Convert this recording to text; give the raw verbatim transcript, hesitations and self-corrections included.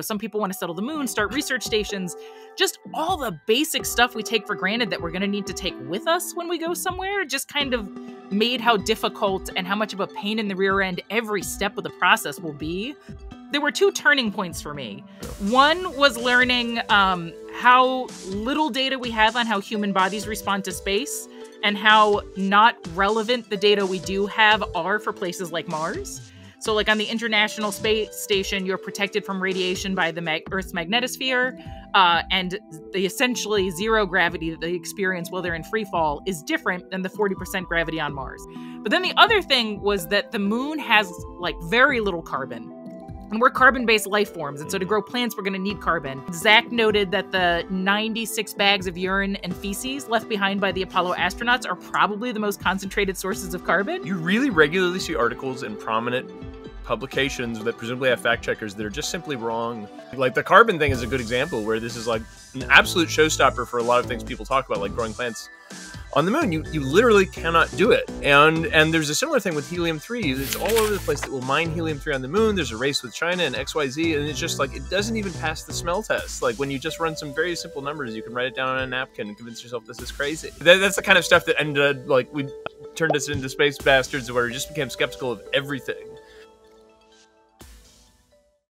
Some people want to settle the moon, start research stations, just all the basic stuff we take for granted that we're going to need to take with us when we go somewhere, just kind of made how difficult and how much of a pain in the rear end every step of the process will be. There were two turning points for me. One was learning um, how little data we have on how human bodies respond to space and how not relevant the data we do have are for places like Mars. So like on the International Space Station, you're protected from radiation by the mag Earth's magnetosphere, uh, and the essentially zero gravity that they experience while they're in free fall is different than the forty percent gravity on Mars. But then the other thing was that the moon has like very little carbon, and we're carbon-based life forms. And so to grow plants, we're gonna need carbon. Zach noted that the ninety-six bags of urine and feces left behind by the Apollo astronauts are probably the most concentrated sources of carbon. You really regularly see articles in prominent publications that presumably have fact checkers that are just simply wrong. Like the carbon thing is a good example where this is like an absolute showstopper for a lot of things people talk about, like growing plants on the moon. You, you literally cannot do it. And and there's a similar thing with helium three. It's all over the place that will mine helium three on the moon. There's a race with China and X Y Z, and it's just like, it doesn't even pass the smell test. Like when you just run some very simple numbers, you can write it down on a napkin and convince yourself this is crazy. That, that's the kind of stuff that ended up, like, we turned us into space bastards where we just became skeptical of everything.